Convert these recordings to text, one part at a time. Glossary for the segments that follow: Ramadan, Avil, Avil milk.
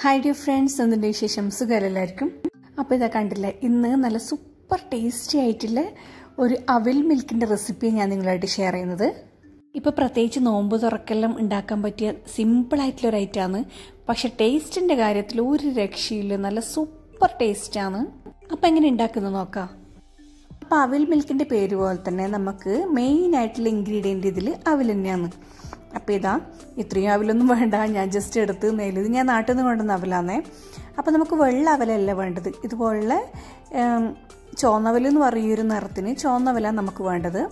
Hi dear friends, I am going to show you a super tasty Avil milk recipe. Now, a simple item. But the taste is super tasty. Now, how do you make it? Avil milk is the main ingredient in Apeda, Itria will Vanda, and just at the Nailing and Art of the Navalane. Upon the Mukavella Vella, it will Chonavilin Varur in Arthini, Chonavella Namakavanda.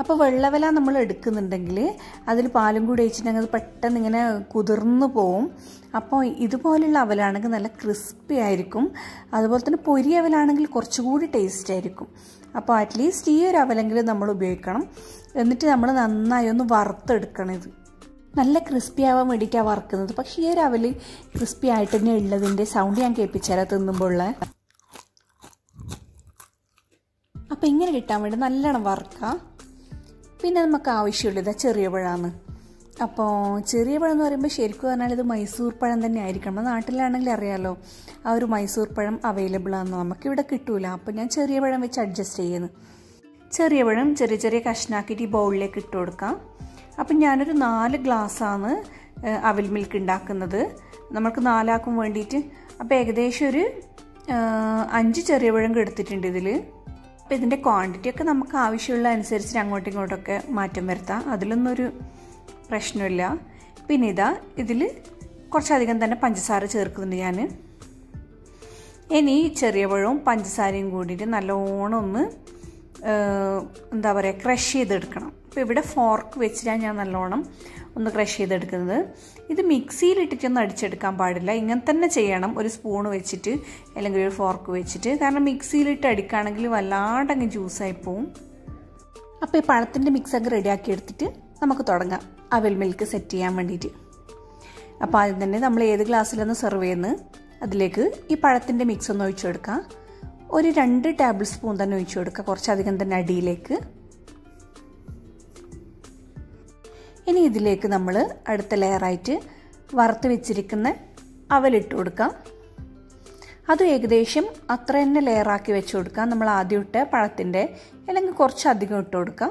Upon Vella Vella Namula Dickon and Dangle, Adil Palangu Dachinangal Patan in a Kudurno poem. Upon Idupoli Lavalanaka crispy iricum, other than a poria valangal corchude taste iricum. Upon at least here Avalangal Namu bacon. എന്നിട്ട് നമ്മൾ നന്നായി ഒന്ന് വറുത്തെടുക്കണം ഇത് നല്ല crispy ആവാൻ വേണ്ടിട്ടാ വറുക്കുന്നത് പക്ഷേ ഈ അവല് ക്രിസ്പി ആയിട്ട് തന്നെ ഉള്ളതിന്റെ സൗണ്ട് ഞാൻ കേൾപ്പിച്ചേരാ തിന്നുമ്പോൾ അപ്പോൾ ഇങ്ങനെ കിട്ടാൻ വേണ്ടി നല്ലോണം വറുക്കാം പിന്നെ നമുക്ക് ആവശ്യമുള്ളത് ചെറിയ പഴമാണ് അപ്പോൾ ചെറിയ പഴം എന്ന് പറയുമ്പോൾ ശരിക്കും പറഞ്ഞാൽ ഇത് മൈസൂർ പഴം തന്നെ ആയിരിക്കണം നാട്ടിലാണെങ്കിൽ അറിയാലോ ആ ഒരു മൈസൂർ പഴം അവൈലബിൾ ആണ് നമുക്ക് ഇവിടെ കിട്ടൂല അപ്പോൾ ഞാൻ ചെറിയ പഴം വെച്ച് അഡ്ജസ്റ്റ് ചെയ്യുന്നു ചെറിയ പഴം ചെറിയ കഷ്ണാക്കിയിട്ട് ബൗളിലേക്ക് ഇട്ട് കൊടുക്കാം. അപ്പോൾ ഞാൻ ഒരു 4 ഗ്ലാസ് ആണ് അവിൽ മിൽക്ക് ഉണ്ടാക്കുന്നത്. നമുക്ക് നാലാക്കും വേണ്ടിയിട്ട് അപ്പോൾ ഏകദേശം ഒരു 5 ചെറിയ പഴം എടുത്തിട്ടുണ്ട് ഇതില്. അപ്പോൾ ഇതിന്റെ ക്വാണ്ടിറ്റി ഒക്കെ നമുക്ക് ആവശ്യമുള്ള അനുസരിച്ച് അങ്ങോട്ടും ഇങ്ങോട്ടും ഒക്കെ മാറ്റം വരുത്താം. അതിലൊന്നും ഒരു പ്രശ്നമില്ല. പിന്നെ ഇതാ ഇതില് കുറച്ച് അധികം തന്നെ പഞ്ചസാര ചേർക്കുന്നുണ്ട് ഞാൻ. ഇനി ചെറിയ പഴവും പഞ്ചസാരയും കൂടിയിട്ട് നല്ലോണം ഒന്ന് crush ചെയ്തെടുക്കണം. അപ്പോൾ ഇവിടെ ഫോർക്ക് വെച്ചിട്ടാണ് ഞാൻ നല്ലോണം ഒന്ന് ക്രഷ് ചെയ്തെടുക്കുന്നത്. ഇത് മിക്സിയിൽ ഇട്ടിട്ടൊന്നും അടിച്ചെടുക്കാൻ പാടില്ല. ഇങ്ങനെ തന്നെ ചെയ്യണം ഒരു സ്പൂൺ വെച്ചിട്ട് അല്ലെങ്കിൽ ഒരു ഫോർക്ക് വെച്ചിട്ട്. കാരണം മിക്സിയിൽ ഇട്ട് അടിക്കാണെങ്കിൽ വല്ലാണ്ട് അങ്ങ് ജ്യൂസ് ആയി പോകും. അപ്പോൾ ഈ പഴത്തിന്റെ മിക്സ് അങ്ങ് റെഡിയാക്കി എടുത്തിട്ട് നമുക്ക് തുടങ്ങാം അവൽ മിൽക്ക് സെറ്റ് ചെയ്യാൻ വേണ്ടിയിട്ട്. അപ്പോൾ ആദ്യം തന്നെ നമ്മൾ ഏത് ഗ്ലാസ്സിലാണ് സെർവ് ചെയ്യുന്നത് അതിലേക്ക് ഈ പഴത്തിന്റെ മിക്സ് ഒന്ന് ഒഴിച്ചു കൊടുക്കാം. ഒരു 2 ടേബിൾ സ്പൂൺ തന്നെ ഒഴിച്ചു കൊടുക്കുക കുറച്ച് അധികം തന്നെ അടിയിലേക്ക്. ഇനി ഇതിലേക്ക് നമ്മൾ അടുത്ത ലെയർ ആയിട്ട് വറുത്ത് വെച്ചിരിക്കുന്ന അവൽ ഇട്ട് കൊടുക്കാം. അത് ഏകദേശം അത്ര തന്നെ ലെയർ ആക്കി വെച്ച് കൊടുക്കാം. നമ്മൾ ആദ്യം ഇട്ട പഴത്തിന്റെ അല്ലെങ്കിൽ കുറച്ച് അധികം ഇട്ട് കൊടുക്കാം.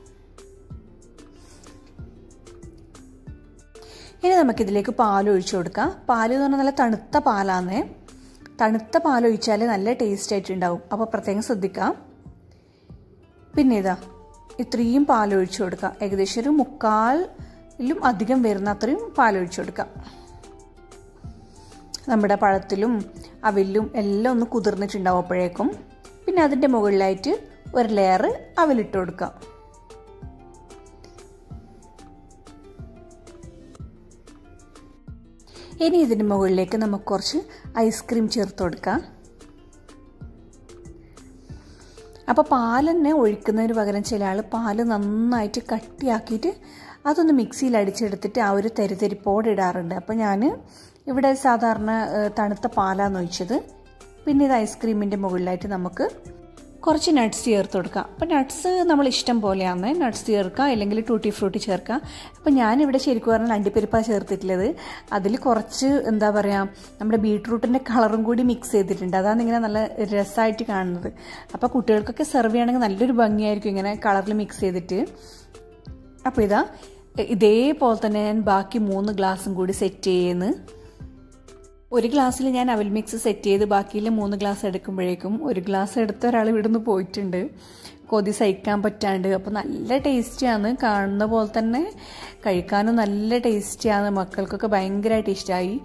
ഇനി നമുക്കിതിലേക്ക് പാൽ ഒഴിച്ചു കൊടുക്കാം. പാലെന്ന് പറഞ്ഞാൽ നല്ല തണുത്ത പാൽ ഒഴിച്ചാൽ നല്ല ടേസ്റ്റ് ആയിട്ടുണ്ടാവും. അപ്പോൾ പ്രത്യേകം ശ്രദ്ധിക്കാം. പിന്നെ ഇതാ ഇത്രയും പാലൊഴിച്ചു കൊടുക്കാം. ഏകദേശം ഒരു 3/4 അധികം വരുന്ന അത്രയും പാലൊഴിച്ചു കൊടുക്കാം. നമ്മുടെ പഴത്തിലും അവിലും എല്ലാം ഒന്ന് കുതിർന്നിട്ടുണ്ടാവും അപ്പോഴേക്കും. പിന്നെ അതിൻ്റെ മുകളിലായിട്ട് ഒരു ലെയർ അവിലിട്ട് കൊടുക്കാം. ഇനി ഇതിൻ്റെ മുകളിലേക്ക് നമുക്ക് കുറച്ച് ഐസ്ക്രീം ചേർത്ത് കൊടുക്കാം. അപ്പോൾ പാൽ തന്നെ ഒഴിക്കുന്നതിന് പകരം ചില ആൾ പാൽ നന്നായിട്ട് കട്ടിയാക്കിയിട്ട് അതൊന്ന് മിക്സിയിൽ അടിച്ചെടുത്തിട്ട് ആ ഒരു തരിതരിപ്പോടെ ഇടാറുണ്ട്. അപ്പോൾ ഞാൻ ഇവിടെ സാധാരണ തണുത്ത പാലാണ് ഒഴിച്ചത്. പിന്നെ ഇത് ഐസ്ക്രീമിൻ്റെ മുകളിലായിട്ട് നമുക്ക് കുറച്ച് നട്ട്സ് ചേർത്ത് കൊടുക്കാം. അപ്പോൾ നട്ട്സ് നമ്മൾ ഇഷ്ടം പോലെയാണ് നട്ട്സ് ചേർക്കുക, അല്ലെങ്കിൽ ടൂട്ടി ഫ്രൂട്ടി ചേർക്കുക. അപ്പോൾ ഞാനിവിടെ ശരിക്കും പറഞ്ഞാൽ അണ്ടിപ്പരിപ്പാണ് ചേർത്തിട്ടുള്ളത്. അതിൽ കുറച്ച് നമ്മുടെ ബീട്രൂട്ടിൻ്റെ കളറും കൂടി മിക്സ് ചെയ്തിട്ടുണ്ട്. അതാണ് ഇങ്ങനെ നല്ല രസമായിട്ട് കാണുന്നത്. അപ്പോൾ കുട്ടികൾക്കൊക്കെ സെർവ് ചെയ്യണമെങ്കിൽ നല്ലൊരു ഭംഗിയായിരിക്കും ഇങ്ങനെ കളറിൽ മിക്സ് ചെയ്തിട്ട്. അപ്പോൾ ഇതേപോലെ തന്നെ ഞാൻ ബാക്കി 3 ഗ്ലാസും കൂടി സെറ്റ് ചെയ്യുന്നു. ഒരു ഗ്ലാസ്സിൽ ഞാൻ അവൽ മിക്സ് സെറ്റ് ചെയ്ത് ബാക്കിയിലെ 3 ഗ്ലാസ് എടുക്കുമ്പോഴേക്കും ഒരു ഗ്ലാസ് എടുത്ത ഒരാൾ ഇവിടുന്ന് പോയിട്ടുണ്ട്, കൊതി സഹിക്കാൻ പറ്റാണ്ട്. അപ്പോൾ നല്ല ടേസ്റ്റിയാണ്, കാണുന്ന പോലെ തന്നെ കഴിക്കാനും നല്ല ടേസ്റ്റിയാണ്. മക്കൾക്കൊക്കെ ഭയങ്കരമായിട്ട് ഇഷ്ടമായി.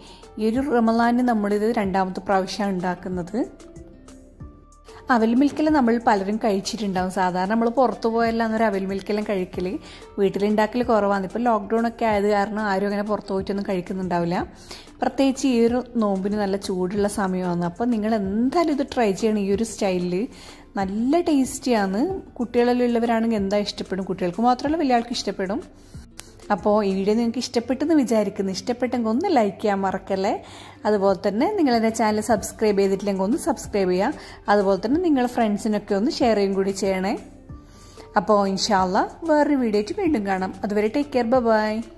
ഈ ഒരു റമളാനിൽ നമ്മളിത് രണ്ടാമത്തെ പ്രാവശ്യമാണ് ഉണ്ടാക്കുന്നത്. അവൽ മിൽക്കിൽ നമ്മൾ പലരും കഴിച്ചിട്ടുണ്ടാവും. സാധാരണ നമ്മൾ പുറത്തു പോയല്ലാന്നൊരു അവൽ മിൽക്കെല്ലാം കഴിക്കൽ വീട്ടിലുണ്ടാക്കൽ കുറവാണ്. ഇപ്പോൾ ലോക്ക്ഡൗൺ ഒക്കെ ആയത് കാരണം ആരും അങ്ങനെ പുറത്തു പോയിട്ടൊന്നും കഴിക്കുന്നുണ്ടാവില്ല. പ്രത്യേകിച്ച് ഈ ഒരു നോമ്പിന് നല്ല ചൂടുള്ള സമയമാണ്. അപ്പോൾ നിങ്ങൾ എന്തായാലും ഇത് ട്രൈ ചെയ്യണം. ഈ ഒരു സ്റ്റൈലിൽ നല്ല ടേസ്റ്റിയാണ്. കുട്ടികളെല്ലാം ഉള്ളവരാണെങ്കിൽ എന്താ ഇഷ്ടപ്പെടും, കുട്ടികൾക്ക് മാത്രമല്ല വലിയ ആൾക്ക് ഇഷ്ടപ്പെടും. അപ്പോൾ ഈ വീഡിയോ നിങ്ങൾക്ക് ഇഷ്ടപ്പെട്ടെന്ന് വിചാരിക്കുന്നു. ഇഷ്ടപ്പെട്ടെങ്കിൽ ഒന്ന് ലൈക്ക് ചെയ്യാൻ മറക്കല്ലേ. അതുപോലെ തന്നെ നിങ്ങളെൻ്റെ ചാനൽ സബ്സ്ക്രൈബ് ചെയ്തിട്ടില്ലെങ്കിൽ ഒന്ന് സബ്സ്ക്രൈബ് ചെയ്യുക. അതുപോലെ തന്നെ നിങ്ങളുടെ ഫ്രണ്ട്സിനൊക്കെ ഒന്ന് ഷെയർ ചെയ്യും കൂടി ചെയ്യണേ. അപ്പോൾ ഇൻഷാ അല്ലാ വേറൊരു വീഡിയോയ്ക്ക് വീണ്ടും കാണാം. അതുവരെ ടേക്ക് കെയർ, ബൈ.